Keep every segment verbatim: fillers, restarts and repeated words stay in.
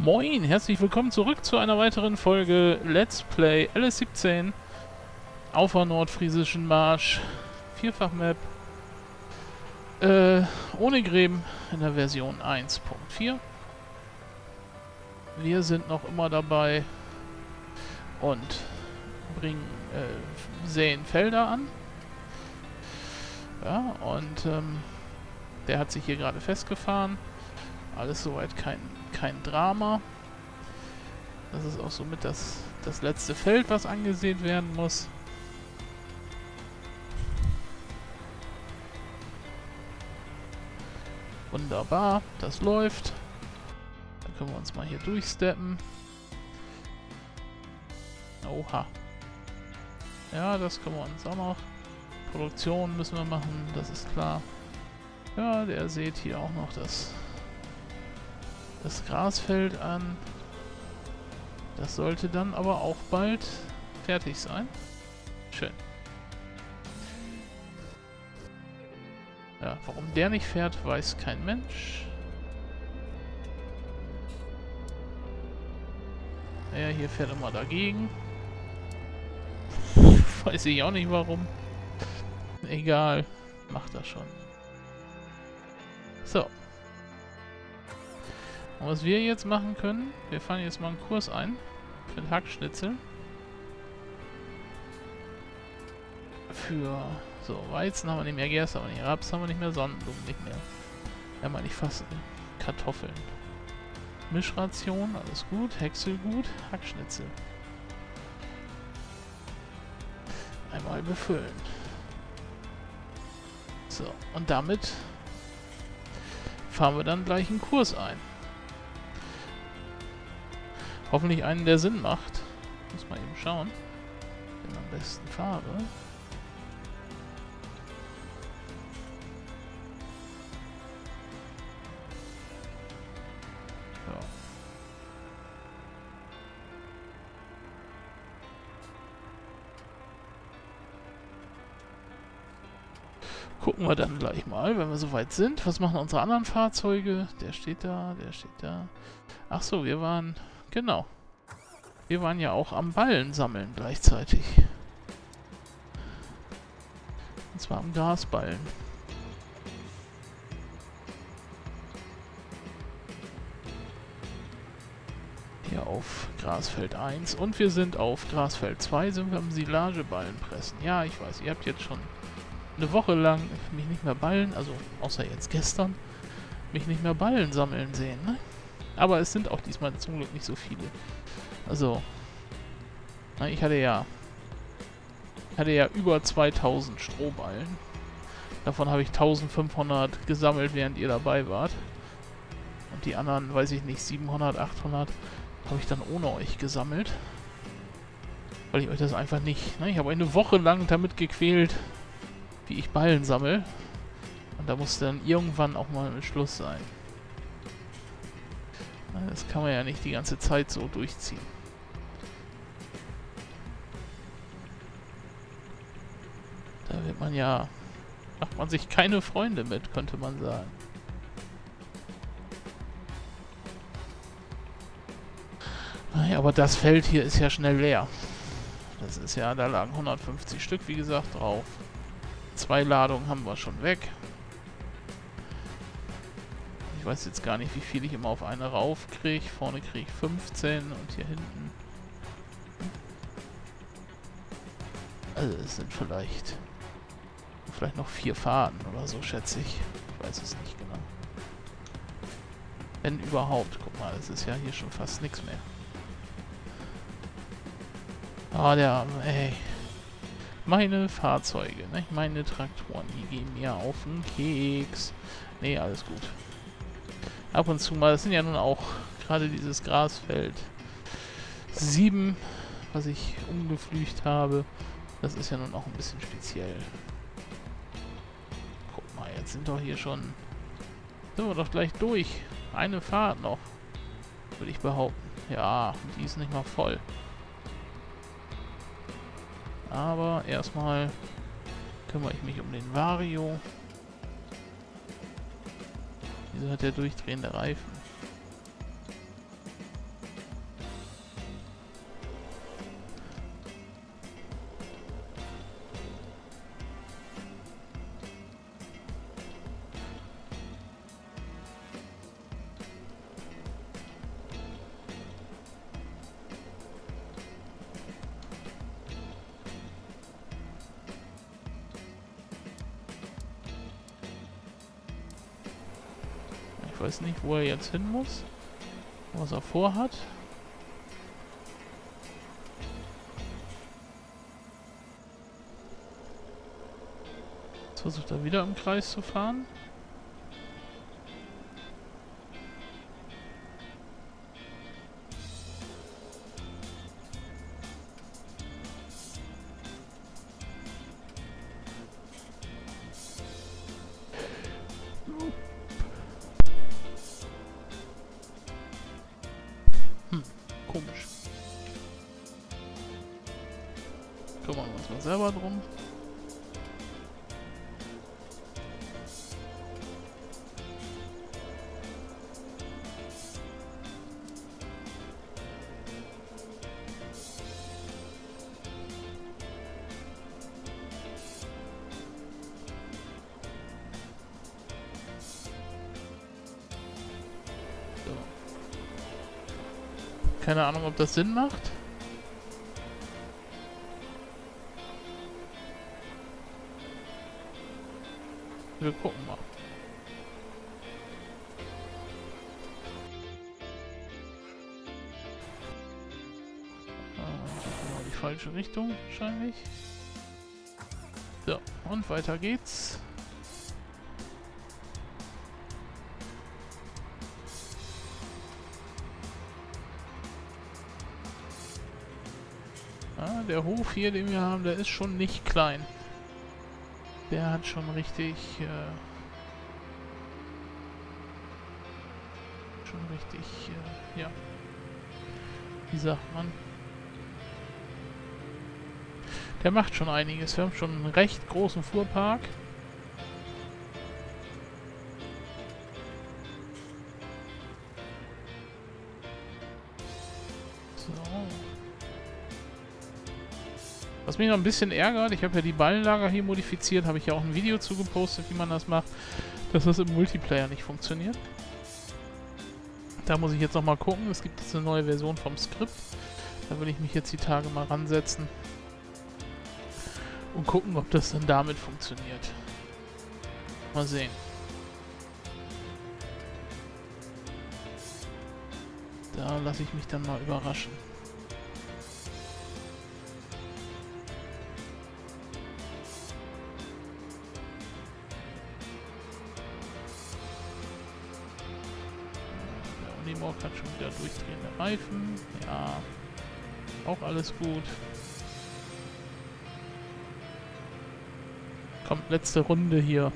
Moin, herzlich willkommen zurück zu einer weiteren Folge Let's Play L S siebzehn auf der Nordfriesischen Marsch, Vierfach-Map, äh, ohne Gräben in der Version eins Punkt vier. Wir sind noch immer dabei und bringen, äh, säen Felder an. Ja, und ähm, der hat sich hier gerade festgefahren. Alles soweit kein... kein Drama. Das ist auch somit das, das letzte Feld, was angesehen werden muss. Wunderbar, das läuft. Dann können wir uns mal hier durchsteppen. Oha. Ja, das können wir uns auch noch. Produktion müssen wir machen, das ist klar. Ja, der seht hier auch noch das... das Grasfeld an. Das sollte dann aber auch bald fertig sein. Schön. Ja, warum der nicht fährt, weiß kein Mensch. Naja, hier fährt er mal dagegen. Weiß ich auch nicht warum. Egal, macht er schon. So. Und was wir jetzt machen können, wir fahren jetzt mal einen Kurs ein für den Hackschnitzel. Für so Weizen haben wir nicht mehr, Gerste haben wir nicht mehr, Raps haben wir nicht mehr, Sonnenblumen nicht mehr. Ja, meine ich fast Kartoffeln. Mischration, alles gut, Häcksel gut, Hackschnitzel. Einmal befüllen. So, und damit fahren wir dann gleich einen Kurs ein. Hoffentlich einen, der Sinn macht. Muss mal eben schauen. Wenn am besten fahre. Ja. Gucken wir dann gleich mal, wenn wir soweit sind. Was machen unsere anderen Fahrzeuge? Der steht da, der steht da. Ach so, wir waren... Genau. Wir waren ja auch am Ballen sammeln gleichzeitig. Und zwar am Grasballen. Hier auf Grasfeld eins. Und wir sind auf Grasfeld zwei, sind wir am Silageballen pressen. Ja, ich weiß, ihr habt jetzt schon eine Woche lang mich nicht mehr ballen, also außer jetzt gestern, mich nicht mehr ballen sammeln sehen, ne? Aber es sind auch diesmal zum Glück nicht so viele. Also, na, ich hatte ja hatte ja über zweitausend Strohballen. Davon habe ich eintausendfünfhundert gesammelt, während ihr dabei wart. Und die anderen, weiß ich nicht, siebenhundert, achthundert habe ich dann ohne euch gesammelt. Weil ich euch das einfach nicht... Ne? Ich habe eine Woche lang damit gequält, wie ich Ballen sammle. Und da musste dann irgendwann auch mal ein Schluss sein. Das kann man ja nicht die ganze Zeit so durchziehen. Da wird man ja... macht man sich keine Freunde mit, könnte man sagen. Naja, aber das Feld hier ist ja schnell leer. Das ist ja... da lagen hundertfünfzig Stück, wie gesagt, drauf. Zwei Ladungen haben wir schon weg. Ich weiß jetzt gar nicht, wie viel ich immer auf eine raufkriege. Vorne kriege ich fünfzehn und hier hinten. Also es sind vielleicht... vielleicht noch vier Faden oder so, schätze ich. Ich weiß es nicht genau. Wenn überhaupt. Guck mal, es ist ja hier schon fast nichts mehr. Ah, der Arme, ey. Meine Fahrzeuge, ne? Meine Traktoren, die gehen mir auf den Keks. Nee, alles gut. Ab und zu mal, das sind ja nun auch gerade dieses Grasfeld sieben, was ich umgepflügt habe. Das ist ja nun auch ein bisschen speziell. Guck mal, jetzt sind doch hier schon... sind wir doch gleich durch. Eine Fahrt noch, würde ich behaupten. Ja, die ist nicht mal voll. Aber erstmal kümmere ich mich um den Vario. Wieso hat der durchdrehende Reifen? Ich weiß nicht, wo er jetzt hin muss, was er vorhat. Jetzt versucht er wieder im Kreis zu fahren. Kümmern wir uns mal selber drum. So. Keine Ahnung, ob das Sinn macht. Wir gucken mal. Ah, genau die falsche Richtung wahrscheinlich. So, und weiter geht's. Ah, der Hof hier, den wir haben, der ist schon nicht klein. Der hat schon richtig, äh, schon richtig, äh, ja, wie sagt man, der macht schon einiges. Wir haben schon einen recht großen Fuhrpark. Was mich noch ein bisschen ärgert, ich habe ja die Ballenlager hier modifiziert, habe ich ja auch ein Video zu gepostet, wie man das macht, dass das im Multiplayer nicht funktioniert. Da muss ich jetzt nochmal gucken, es gibt jetzt eine neue Version vom Skript, da würde ich mich jetzt die Tage mal ransetzen und gucken, ob das dann damit funktioniert. Mal sehen. Da lasse ich mich dann mal überraschen. Hat schon wieder durchdrehende Reifen. Ja, auch alles gut. Kommt, letzte Runde hier.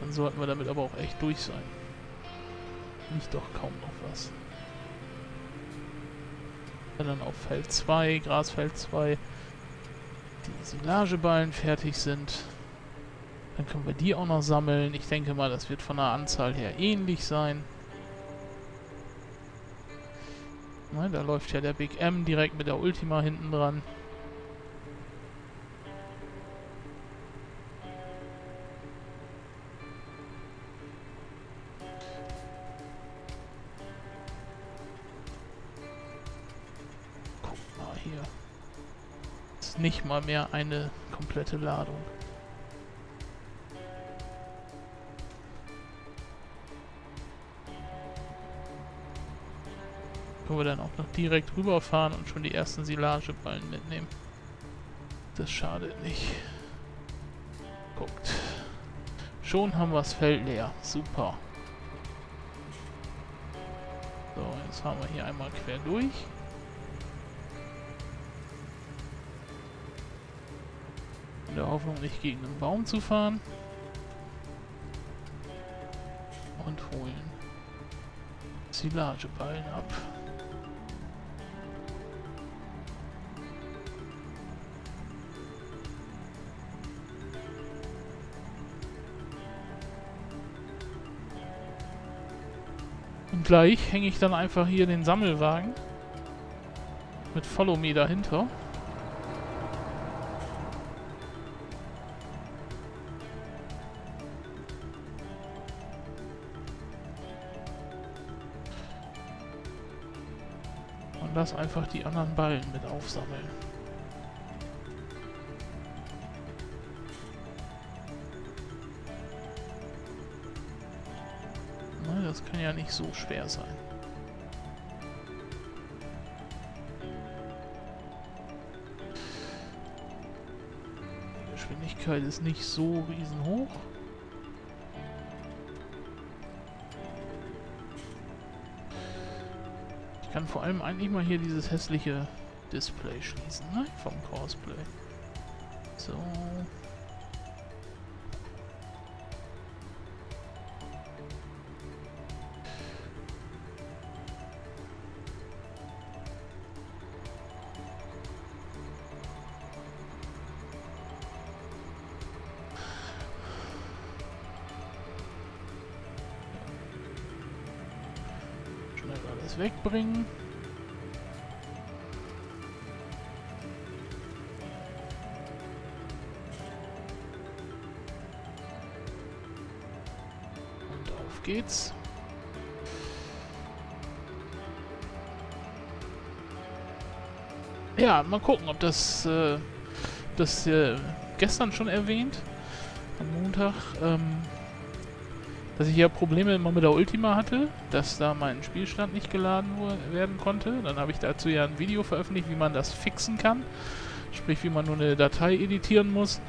Dann sollten wir damit aber auch echt durch sein. Nicht doch kaum noch was. Dann auf Feld zwei, Grasfeld zwei, die Silageballen fertig sind. Dann können wir die auch noch sammeln. Ich denke mal, das wird von der Anzahl her ähnlich sein. Nein, da läuft ja der Big M direkt mit der Ultima hinten dran. Guck mal hier. Das ist nicht mal mehr eine komplette Ladung. Können wir dann auch noch direkt rüberfahren und schon die ersten Silageballen mitnehmen. Das schadet nicht. Guckt. Schon haben wir das Feld leer. Super. So, jetzt fahren wir hier einmal quer durch. In der Hoffnung, nicht gegen einen Baum zu fahren. Und holen Silageballen ab. Und gleich hänge ich dann einfach hier den Sammelwagen mit Follow-Me dahinter. Und lass einfach die anderen Ballen mit aufsammeln. Das kann ja nicht so schwer sein. Die Geschwindigkeit ist nicht so riesenhoch. Ich kann vor allem eigentlich mal hier dieses hässliche Display schließen, ne? Vom Cosplay. So. Schnell alles wegbringen. Geht's. Ja, mal gucken, ob das, äh, das äh, gestern schon erwähnt, am Montag, ähm, dass ich ja Probleme immer mit der Ultima hatte, dass da mein Spielstand nicht geladen werden konnte. Dann habe ich dazu ja ein Video veröffentlicht, wie man das fixen kann, sprich wie man nur eine Datei editieren muss,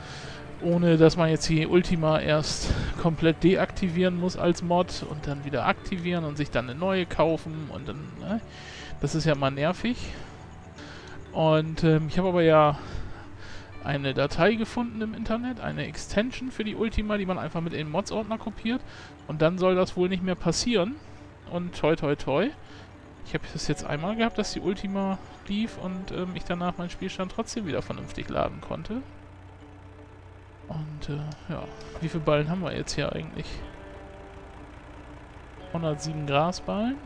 ohne dass man jetzt die Ultima erst komplett deaktivieren muss als Mod und dann wieder aktivieren und sich dann eine neue kaufen und dann, ne? Das ist ja mal nervig. Und ähm, ich habe aber ja eine Datei gefunden im Internet, eine Extension für die Ultima, die man einfach mit in den Mods-Ordner kopiert und dann soll das wohl nicht mehr passieren. Und toi toi toi. Ich habe das jetzt einmal gehabt, dass die Ultima lief und ähm, ich danach meinen Spielstand trotzdem wieder vernünftig laden konnte. Und, äh, ja. Wie viele Ballen haben wir jetzt hier eigentlich? hundertsieben Grasballen.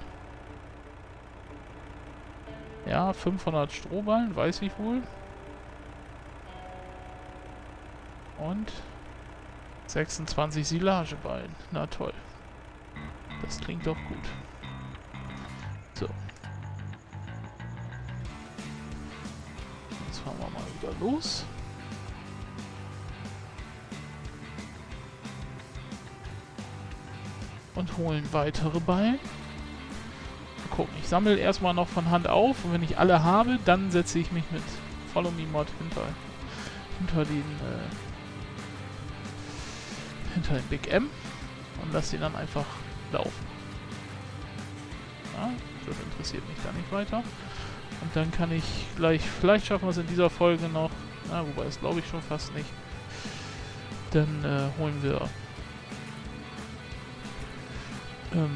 Ja, fünfhundert Strohballen, weiß ich wohl. Und sechsundzwanzig Silageballen. Na toll. Das klingt doch gut. So. Jetzt fahren wir mal wieder los. Und holen weitere Ballen. Mal gucken, ich sammle erstmal noch von Hand auf und wenn ich alle habe, dann setze ich mich mit Follow-Me-Mod hinter, hinter den äh, hinter den Big M und lasse ihn dann einfach laufen. Ja, das interessiert mich da nicht weiter. Und dann kann ich gleich, vielleicht schaffen wir es in dieser Folge noch, na, wobei das glaube ich schon fast nicht, dann äh, holen wir Ähm,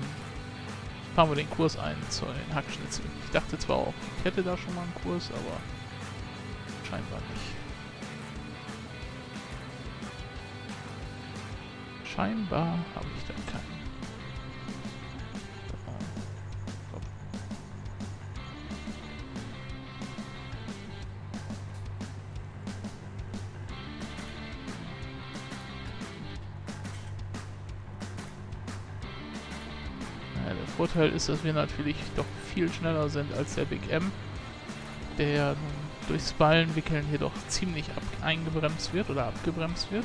fahren wir den Kurs ein zu den Hackschnitzeln. Ich dachte zwar auch, ich hätte da schon mal einen Kurs, aber scheinbar nicht. Scheinbar habe ich da keinen. Vorteil ist, dass wir natürlich doch viel schneller sind als der Big M, der durchs Ballenwickeln hier doch ziemlich ab eingebremst wird oder abgebremst wird.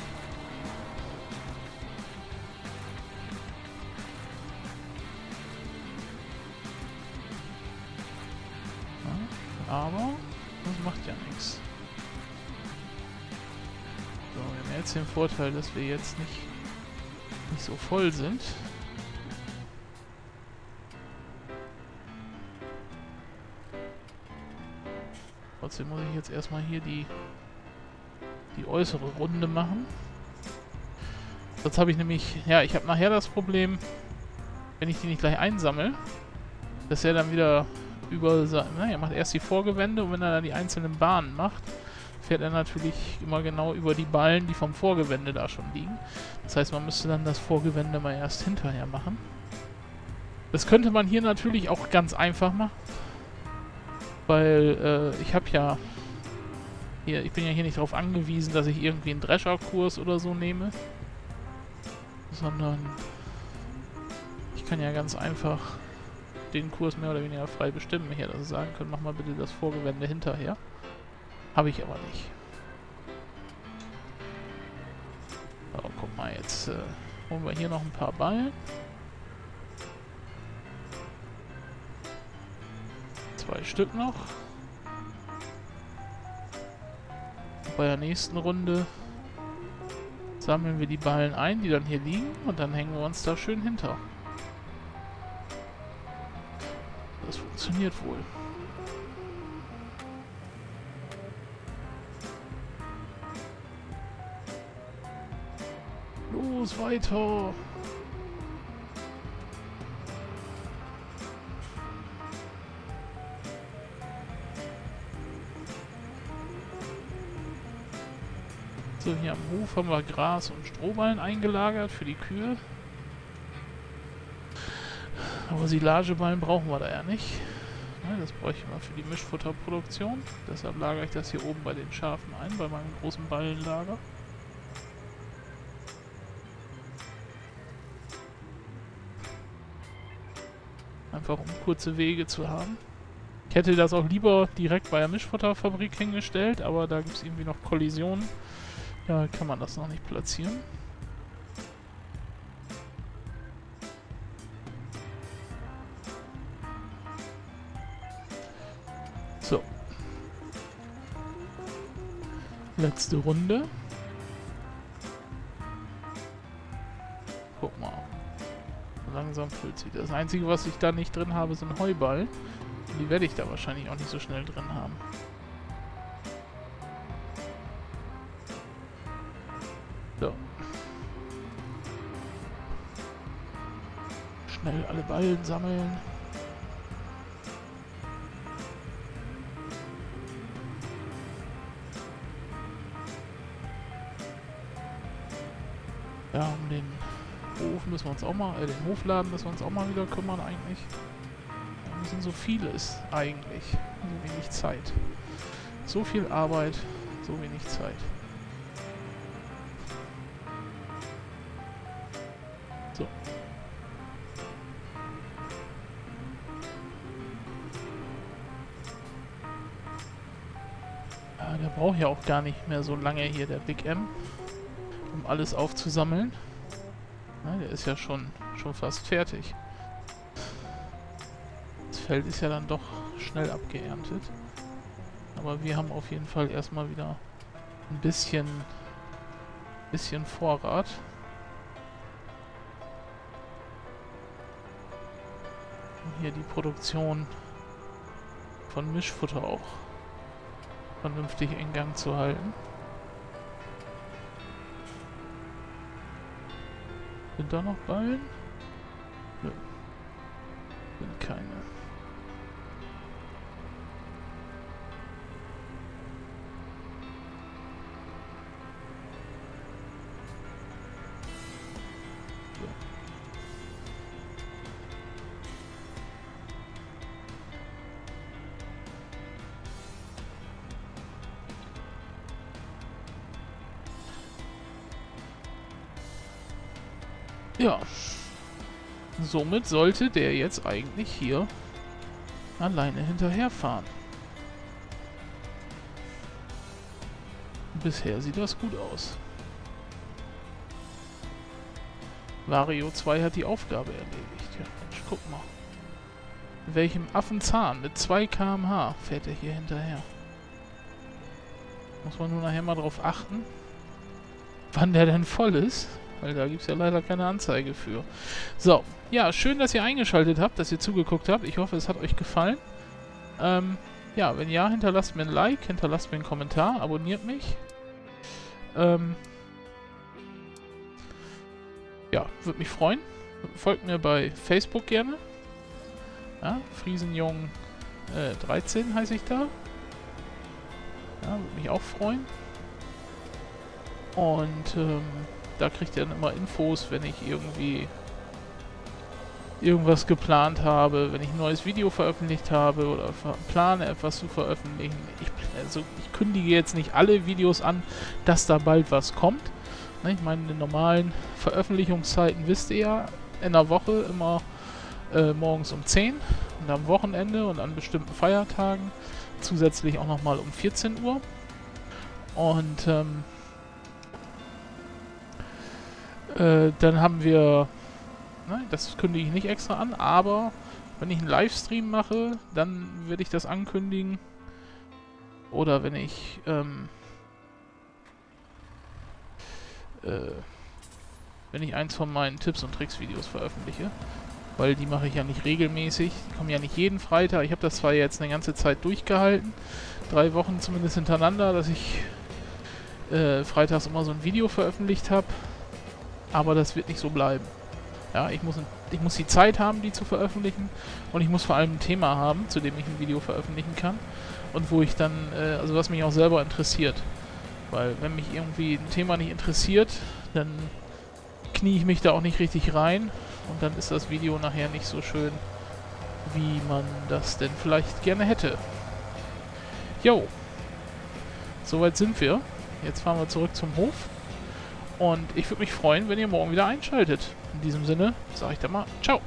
Ja, aber das macht ja nichts. So, wir haben jetzt den Vorteil, dass wir jetzt nicht, nicht so voll sind. Trotzdem muss ich jetzt erstmal hier die, die äußere Runde machen. Sonst habe ich nämlich, ja, ich habe nachher das Problem, wenn ich die nicht gleich einsammle, dass er dann wieder über, naja, macht erst die Vorgewände und wenn er dann die einzelnen Bahnen macht, fährt er natürlich immer genau über die Ballen, die vom Vorgewände da schon liegen. Das heißt, man müsste dann das Vorgewände mal erst hinterher machen. Das könnte man hier natürlich auch ganz einfach machen. Weil äh, ich habe ja hier, ich bin ja hier nicht darauf angewiesen, dass ich irgendwie einen Drescherkurs oder so nehme, sondern ich kann ja ganz einfach den Kurs mehr oder weniger frei bestimmen hier, dass ich sagen kann, mach mal bitte das Vorgewände hinterher. Habe ich aber nicht. So, guck mal, jetzt äh, holen wir hier noch ein paar Ballen. Zwei Stück noch. Bei der nächsten Runde sammeln wir die Ballen ein, die dann hier liegen, und dann hängen wir uns da schön hinter. Das funktioniert wohl. Los, weiter! So, hier am Hof haben wir Gras und Strohballen eingelagert für die Kühe. Aber Silageballen brauchen wir da ja nicht. Das bräuchten wir für die Mischfutterproduktion. Deshalb lagere ich das hier oben bei den Schafen ein, bei meinem großen Ballenlager. Einfach um kurze Wege zu haben. Ich hätte das auch lieber direkt bei der Mischfutterfabrik hingestellt, aber da gibt es irgendwie noch Kollisionen. Da kann man das noch nicht platzieren. So. Letzte Runde. Guck mal. Langsam füllt sich das. Das Einzige, was ich da nicht drin habe, sind Heuballen. Die werde ich da wahrscheinlich auch nicht so schnell drin haben. So. Schnell alle Ballen sammeln. Ja, um den Hof müssen wir uns auch mal, äh, den Hofladen müssen wir uns auch mal wieder kümmern eigentlich. Da müssen so vieles eigentlich. So wenig Zeit. So viel Arbeit, so wenig Zeit. So. Ja, der braucht ja auch gar nicht mehr so lange hier, der Big M, um alles aufzusammeln. Na, der ist ja schon, schon fast fertig. Das Feld ist ja dann doch schnell abgeerntet. Aber wir haben auf jeden Fall erstmal wieder ein bisschen, bisschen Vorrat. Hier die Produktion von Mischfutter auch vernünftig in Gang zu halten. Sind da noch Ballen? Nö. Sind keine. Ja, somit sollte der jetzt eigentlich hier alleine hinterherfahren. Bisher sieht das gut aus. Vario zwei hat die Aufgabe erledigt. Ja, Mensch, guck mal. In welchem Affenzahn mit zwei Kilometer pro Stunde fährt er hier hinterher. Muss man nur nachher mal drauf achten, wann der denn voll ist. Weil da gibt es ja leider keine Anzeige für. So, ja, schön, dass ihr eingeschaltet habt, dass ihr zugeguckt habt. Ich hoffe, es hat euch gefallen. Ähm, ja, wenn ja, hinterlasst mir ein Like, hinterlasst mir einen Kommentar, abonniert mich. Ähm, ja, würde mich freuen. Folgt mir bei Facebook gerne. Ja, Friesenjung dreizehn heiße ich da. Ja, würde mich auch freuen. Und, ähm... da kriegt ihr dann immer Infos, wenn ich irgendwie irgendwas geplant habe, wenn ich ein neues Video veröffentlicht habe oder plane, etwas zu veröffentlichen. Ich, also ich kündige jetzt nicht alle Videos an, dass da bald was kommt. Ne, ich meine, in den normalen Veröffentlichungszeiten wisst ihr ja, in der Woche immer äh, morgens um zehn und am Wochenende und an bestimmten Feiertagen. Zusätzlich auch nochmal um vierzehn Uhr. Und ähm, dann haben wir, ne, das kündige ich nicht extra an, aber Wenn ich einen Livestream mache, dann werde ich das ankündigen. Oder wenn ich ähm, äh, wenn ich eins von meinen Tipps und Tricks Videos veröffentliche, weil die mache ich ja nicht regelmäßig, die kommen ja nicht jeden Freitag. Ich habe das zwar jetzt eine ganze Zeit durchgehalten, drei Wochen zumindest hintereinander, dass ich äh, freitags immer so ein Video veröffentlicht habe, aber das wird nicht so bleiben. Ja, ich muss, ich muss die Zeit haben, die zu veröffentlichen, und ich muss vor allem ein Thema haben, zu dem ich ein Video veröffentlichen kann und wo ich dann, äh, also was mich auch selber interessiert, weil wenn mich irgendwie ein Thema nicht interessiert, dann knie ich mich da auch nicht richtig rein und dann ist das Video nachher nicht so schön, wie man das denn vielleicht gerne hätte. Jo, soweit sind wir. Jetzt fahren wir zurück zum Hof und ich würde mich freuen, wenn ihr morgen wieder einschaltet. In diesem Sinne sage ich dann mal ciao.